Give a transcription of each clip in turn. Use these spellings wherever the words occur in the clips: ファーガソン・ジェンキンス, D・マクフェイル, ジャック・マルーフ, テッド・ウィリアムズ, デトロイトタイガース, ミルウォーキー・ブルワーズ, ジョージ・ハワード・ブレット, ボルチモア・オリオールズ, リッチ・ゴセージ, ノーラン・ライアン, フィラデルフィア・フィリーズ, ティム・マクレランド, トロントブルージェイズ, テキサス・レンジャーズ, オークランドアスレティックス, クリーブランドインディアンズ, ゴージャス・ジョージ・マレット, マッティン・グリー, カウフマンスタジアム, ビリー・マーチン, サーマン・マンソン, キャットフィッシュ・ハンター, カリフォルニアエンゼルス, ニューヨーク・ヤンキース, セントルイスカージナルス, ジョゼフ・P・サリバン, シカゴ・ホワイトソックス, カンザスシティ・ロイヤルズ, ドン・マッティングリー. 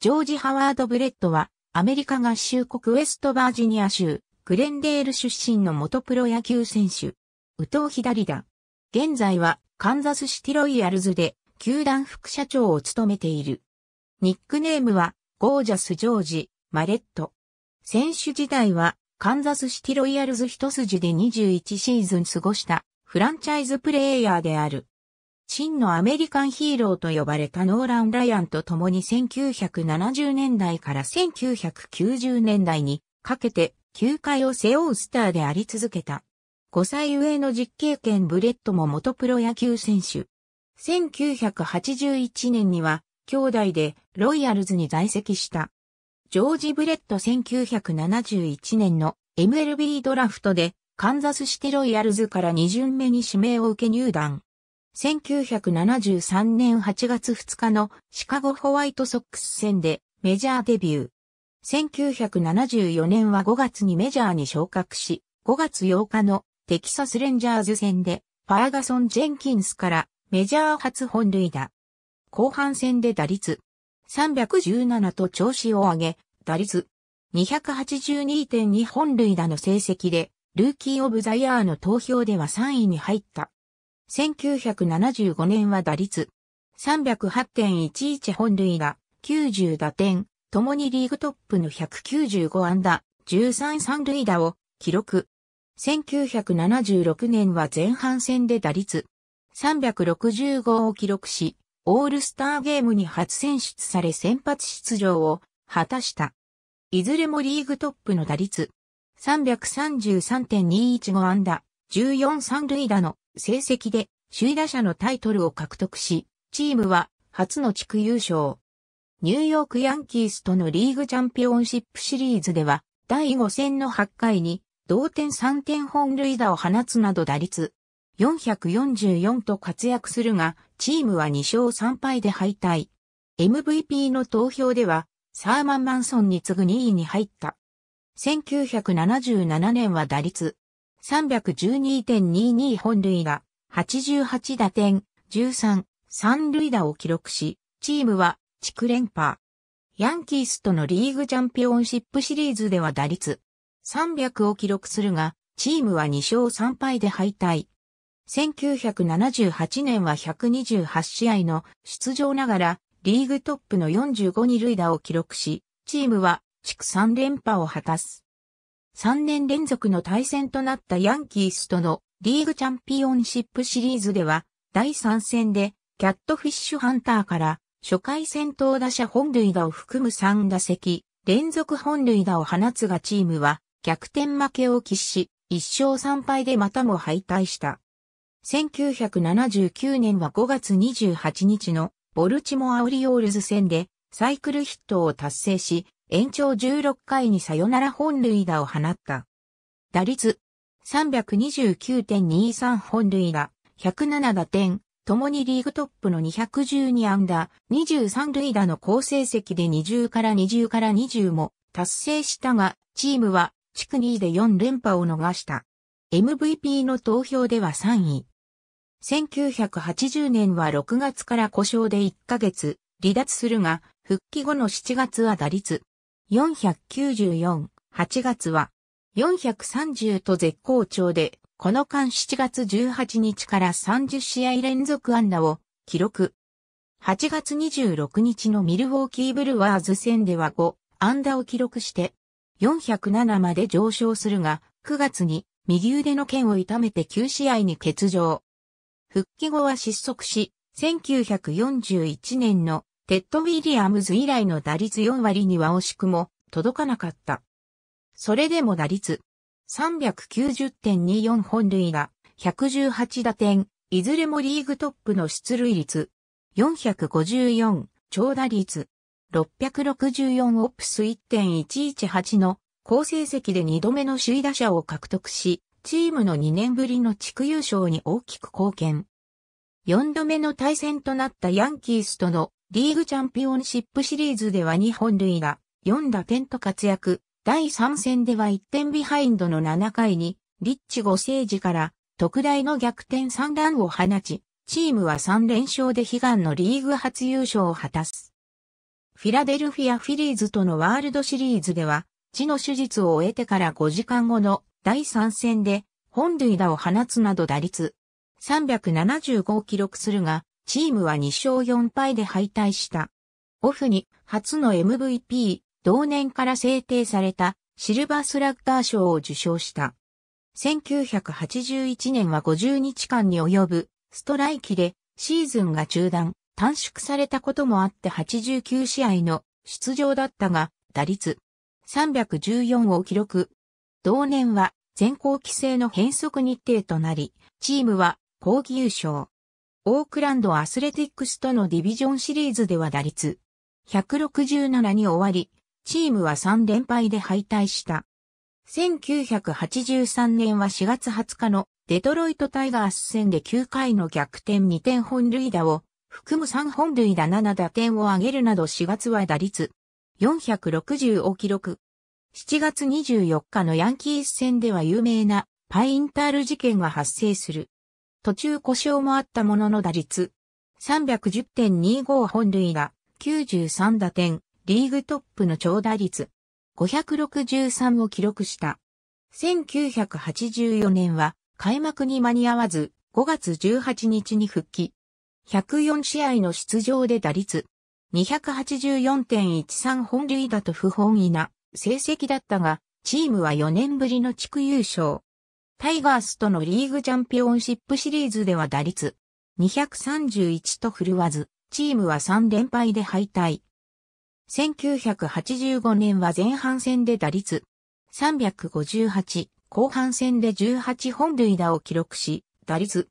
ジョージ・ハワード・ブレットは、アメリカ合衆国ウェストバージニア州、グレンデール出身の元プロ野球選手。右投左打。現在は、カンザスシティロイヤルズで、球団副社長を務めている。ニックネームは、ゴージャス・ジョージ・マレット。選手時代は、カンザスシティロイヤルズ一筋で21シーズン過ごした、フランチャイズプレイヤーである。真のアメリカンヒーローと呼ばれたノーラン・ライアンと共に1970年代から1990年代にかけて球界を背負うスターであり続けた。5歳上の実経験ブレットも元プロ野球選手。1981年には兄弟でロイヤルズに在籍した。ジョージ・ブレット1971年の MLB ドラフトでカンザスシティロイヤルズから2巡目に指名を受け入団。1973年8月2日のシカゴホワイトソックス戦でメジャーデビュー。1974年は5月にメジャーに昇格し、5月8日のテキサスレンジャーズ戦でファーガソン・ジェンキンスからメジャー初本塁打。後半戦で打率317と調子を上げ、打率 282.2 本塁打の成績でルーキー・オブ・ザ・イヤーの投票では3位に入った。1975年は打率 308.11 本塁打、90打点、ともにリーグトップの195安打、13三塁打を記録。1976年は前半戦で打率365を記録し、オールスターゲームに初選出され先発出場を果たした。いずれもリーグトップの打率 333.215 安打、14三塁打の成績で首位打者のタイトルを獲得し、チームは初の地区優勝。ニューヨークヤンキースとのリーグチャンピオンシップシリーズでは、第5戦の8回に同点3点本塁打を放つなど打率444と活躍するが、チームは2勝3敗で敗退。MVP の投票では、サーマン・マンソンに次ぐ2位に入った。1977年は打率312.22 本塁打、88打点、13、三塁打を記録し、チームは地区連覇。ヤンキースとのリーグチャンピオンシップシリーズでは打率300を記録するが、チームは2勝3敗で敗退。1978年は128試合の出場ながら、リーグトップの45二塁打を記録し、チームは地区3連覇を果たす。3年連続の対戦となったヤンキースとのリーグチャンピオンシップシリーズでは第3戦でキャットフィッシュハンターから初回先頭打者本塁打を含む3打席連続本塁打を放つがチームは逆転負けを喫し1勝3敗でまたも敗退した。1979年は5月28日のボルチモア・オリオールズ戦でサイクルヒットを達成し延長16回にサヨナラ本塁打を放った。打率 329.23 本塁打、107打点、ともにリーグトップの212安打、23塁打の好成績で20から20も達成したが、チームは地区2位で4連覇を逃した。MVP の投票では3位。1980年は6月から故障で1ヶ月離脱するが、復帰後の7月は打率494、8月は430と絶好調で、この間7月18日から30試合連続安打を記録。8月26日のミルウォーキーブルワーズ戦では5安打を記録して407まで上昇するが、9月に右腕の腱を痛めて9試合に欠場。復帰後は失速し、1941年のテッド・ウィリアムズ以来の打率4割には惜しくも届かなかった。それでも打率 390.24 本塁打、118打点、いずれもリーグトップの出塁率、454、長打率、664オプス 1.118 の好成績で2度目の首位打者を獲得し、チームの2年ぶりの地区優勝に大きく貢献。4度目の対戦となったヤンキースとのリーグチャンピオンシップシリーズでは2本塁打、4打点と活躍。第3戦では1点ビハインドの7回に、リッチ・ゴセージから特大の逆転3弾を放ち、チームは3連勝で悲願のリーグ初優勝を果たす。フィラデルフィア・フィリーズとのワールドシリーズでは、痔の手術を終えてから5時間後の第3戦で本塁打を放つなど打率375を記録するが、チームは2勝4敗で敗退した。オフに初の MVP、同年から制定されたシルバースラッガー賞を受賞した。1981年は50日間に及ぶストライキでシーズンが中断、短縮されたこともあって89試合の出場だったが、打率314を記録。同年は全校規制の変則日程となり、チームは抗議優勝。オークランドアスレティックスとのディビジョンシリーズでは打率167に終わり、チームは3連敗で敗退した。1983年は4月20日のデトロイトタイガース戦で9回の逆転2点本塁打を含む3本塁打7打点を挙げるなど4月は打率460を記録。7月24日のヤンキース戦では有名なパインタール事件が発生する。途中故障もあったものの打率 310.25 本塁打93打点、リーグトップの長打率563を記録した。1984年は開幕に間に合わず5月18日に復帰。104試合の出場で打率 284.13 本塁打と不本意な成績だったが、チームは4年ぶりの地区優勝。タイガースとのリーグチャンピオンシップシリーズでは打率231と振るわず、チームは3連敗で敗退。1985年は前半戦で打率358、後半戦で18本塁打を記録し、打率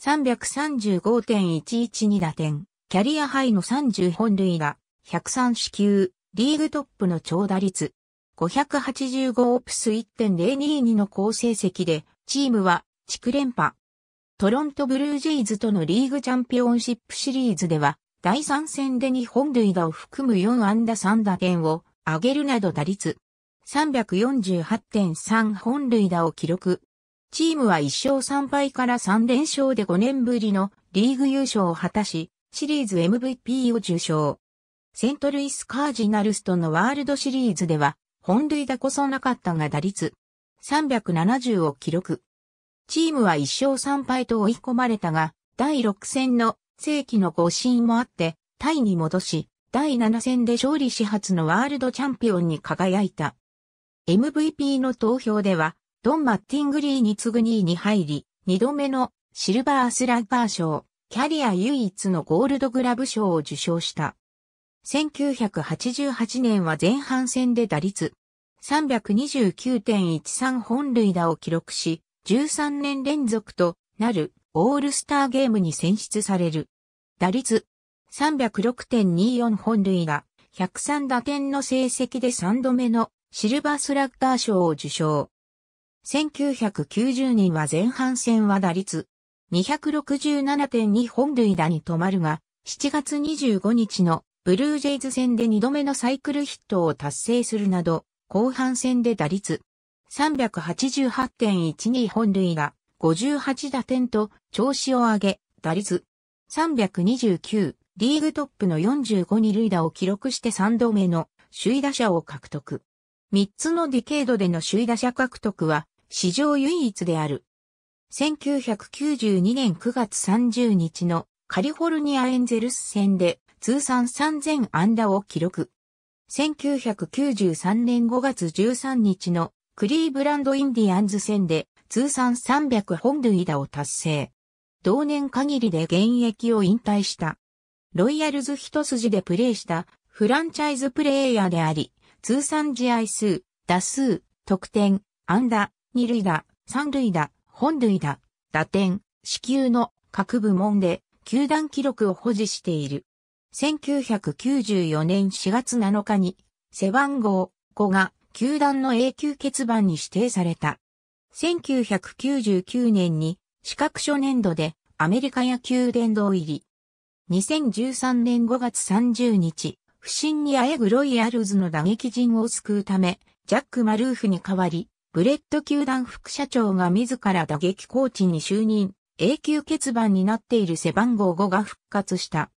335.112 打点、キャリアハイの30本塁打、103四球、リーグトップの長打率、585オプス 1.022 の好成績で、チームは地区連覇。トロントブルージェイズとのリーグチャンピオンシップシリーズでは、第3戦で2本塁打を含む4安打3打点を上げるなど打率 348.3 本塁打を記録。チームは1勝3敗から3連勝で5年ぶりのリーグ優勝を果たし、シリーズ MVP を受賞。セントルイスカージナルスとのワールドシリーズでは本塁打こそなかったが打率370を記録。チームは1勝3敗と追い込まれたが、第6戦の世紀の誤審もあって、タイに戻し、第7戦で勝利し初のワールドチャンピオンに輝いた。MVP の投票では、ドン・マッティングリーに次ぐ2位に入り、2度目のシルバースラッガー賞、キャリア唯一のゴールドグラブ賞を受賞した。1988年は前半戦で打率 329.13 本塁打を記録し、13年連続となるオールスターゲームに選出される。打率 306.24 本塁打、103打点の成績で3度目のシルバースラッガー賞を受賞。1990年は前半戦は打率 267.2 本塁打に止まるが、7月25日のブルージェイズ戦で2度目のサイクルヒットを達成するなど、後半戦で打率 388.12 本塁打、58打点と調子を上げ、打率329、リーグトップの45二塁打を記録して3度目の首位打者を獲得。3つのディケードでの首位打者獲得は史上唯一である。1992年9月30日のカリフォルニアエンゼルス戦で通算3000安打を記録。1993年5月13日のクリーブランドインディアンズ戦で通算300本塁打を達成。同年限りで現役を引退した。ロイヤルズ一筋でプレーしたフランチャイズプレーヤーであり、通算試合数、打数、得点、安打、二塁打、三塁打、本塁打、打点、四球の各部門で球団記録を保持している。1994年4月7日に背番号5が球団の永久欠番に指定された。1999年に資格初年度でアメリカ野球殿堂入り。2013年5月30日、不振にあえぐロイヤルズの打撃陣を救うため、ジャック・マルーフに代わり、ブレッド球団副社長が自ら打撃コーチに就任、永久欠番になっている背番号5が復活した。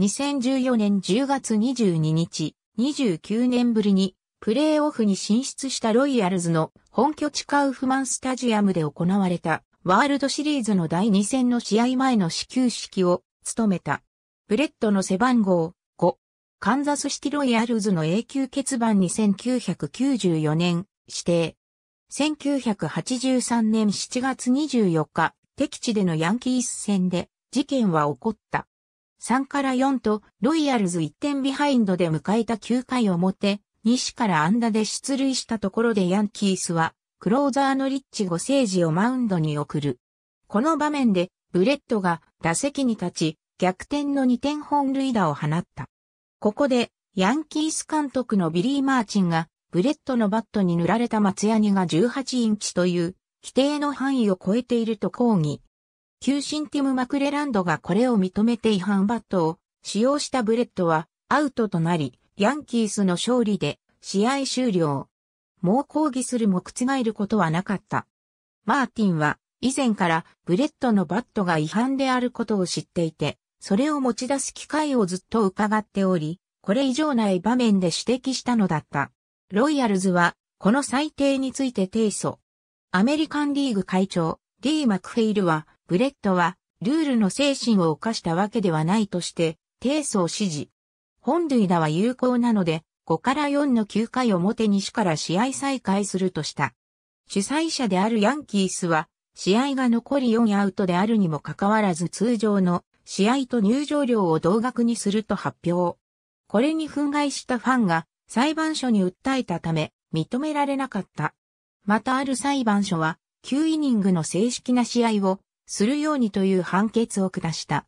2014年10月22日、29年ぶりにプレーオフに進出したロイヤルズの本拠地カウフマンスタジアムで行われたワールドシリーズの第2戦の試合前の始球式を務めた。ブレッドの背番号5、カンザスシティロイヤルズの永久欠番に1994年指定。1983年7月24日、敵地でのヤンキース戦で事件は起こった。3-4とロイヤルズ1点ビハインドで迎えた9回表、西から安打で出塁したところでヤンキースはクローザーのリッチ・ゴセージをマウンドに送る。この場面でブレッドが打席に立ち逆転の2点本塁打を放った。ここでヤンキース監督のビリー・マーチンがブレッドのバットに塗られた松ヤニが18インチという規定の範囲を超えていると抗議。球審ティム・マクレランドがこれを認めて違反バットを使用したブレッドはアウトとなり、ヤンキースの勝利で試合終了。もう抗議するも覆ることはなかった。マーティンは以前からブレッドのバットが違反であることを知っていて、それを持ち出す機会をずっと伺っており、これ以上ない場面で指摘したのだった。ロイヤルズはこの裁定について提訴。アメリカンリーグ会長 D マクフェイルは、ブレッドはルールの精神を犯したわけではないとして提訴を支持。本塁打は有効なので5-4の9回表西から試合再開するとした。主催者であるヤンキースは試合が残り4アウトであるにもかかわらず通常の試合と入場料を同額にすると発表。これに憤慨したファンが裁判所に訴えたため認められなかった。またある裁判所は9イニングの正式な試合をするようにという判決を下した。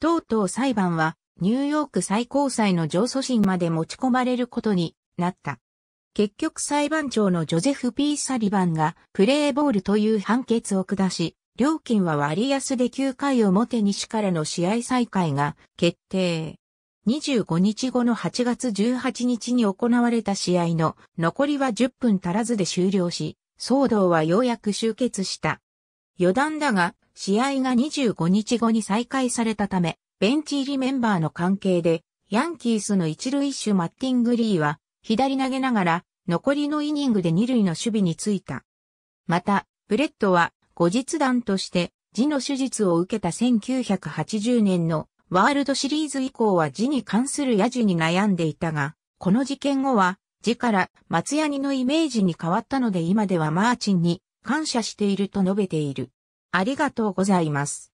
とうとう裁判はニューヨーク最高裁の上訴審まで持ち込まれることになった。結局裁判長のジョゼフ・P・サリバンがプレーボールという判決を下し、料金は割安で9回表西からの試合再開が決定。25日後の8月18日に行われた試合の残りは10分足らずで終了し、騒動はようやく終結した。余談だが、試合が25日後に再開されたため、ベンチ入りメンバーの関係で、ヤンキースの一塁手マッティン・グリーは、左投げながら、残りのイニングで二塁の守備についた。また、ブレッドは、後日談として、痔の手術を受けた1980年のワールドシリーズ以降は痔に関する野獣に悩んでいたが、この事件後は、痔から松ヤニのイメージに変わったので今ではマーチンに感謝していると述べている。ありがとうございます。